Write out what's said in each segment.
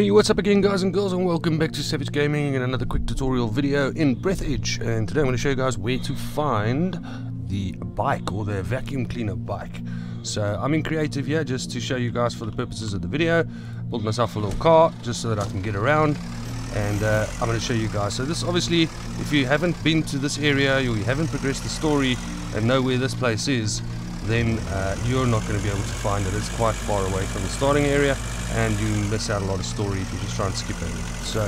Hey, what's up again, guys and girls, and welcome back to Savage Gaming and another quick tutorial video in Breathedge. And today I'm going to show you guys where to find the bike, or the vacuum cleaner bike. So I'm in creative here just to show you guys for the purposes of the video. Built myself a little car just so that I can get around, and I'm going to show you guys. So this, obviously, if you haven't been to this area or you haven't progressed the story and know where this place is, then you're not going to be able to find it. It's quite far away from the starting area, and you miss out a lot of story if you just try and skip it. So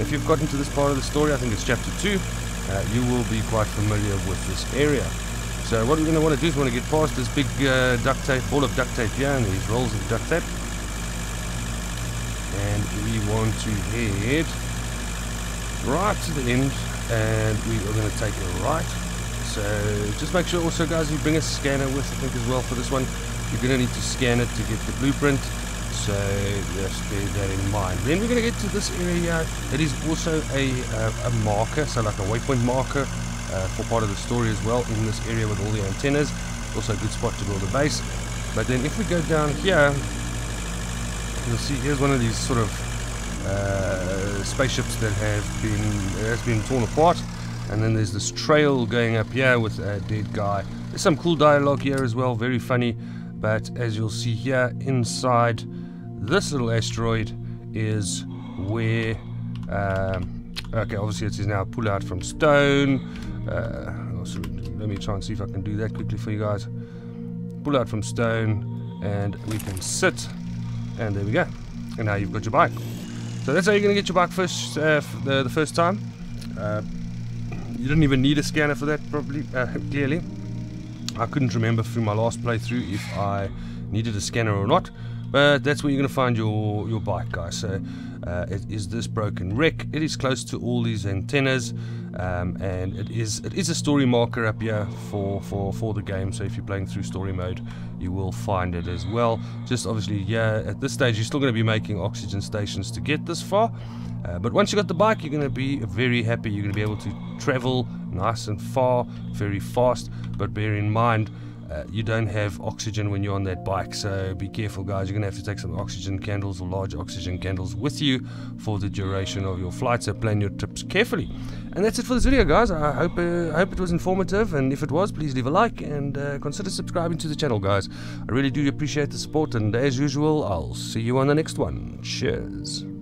if you've gotten to this part of the story, I think it's chapter 2, you will be quite familiar with this area. So what we're going to want to do is want to get past this big duct tape, ball of duct tape here, and these rolls of duct tape, and we want to head right to the end, and we are going to take a right. So just make sure also, guys, you bring a scanner with, I think, as well for this one. You're going to need to scan it to get the blueprint, so just bear that in mind. Then we're going to get to this area. It is also a marker, so like a waypoint marker for part of the story as well, in this area with all the antennas. Also a good spot to build a base. But then if we go down here, you'll see here's one of these sort of spaceships that has been torn apart. And then there's this trail going up here with a dead guy. There's some cool dialogue here as well, very funny. But as you'll see here, inside this little asteroid is where... okay, obviously it says now pull out from stone. Also, let me try and see if I can do that quickly for you guys. Pull out from stone, and we can sit. And there we go. And now you've got your bike. So that's how you're going to get your bike first, the first time. You didn't even need a scanner for that, probably, clearly. I couldn't remember through my last playthrough if I needed a scanner or not, but that's where you're going to find your bike, guys. So it is this broken wreck. It is close to all these antennas, and it is a story marker up here for the game. So if you're playing through story mode, you will find it as well. Just obviously, yeah, at this stage, you're still going to be making oxygen stations to get this far. But once you got the bike, you're going to be very happy. You're going to be able to travel nice and far, very fast. But bear in mind, you don't have oxygen when you're on that bike, so be careful, guys. You're going to have to take some oxygen candles, or large oxygen candles, with you for the duration of your flight, so plan your trips carefully. And that's it for this video, guys. I hope it was informative, and if it was, please leave a like and consider subscribing to the channel, guys. I really do appreciate the support, and as usual, I'll see you on the next one. Cheers.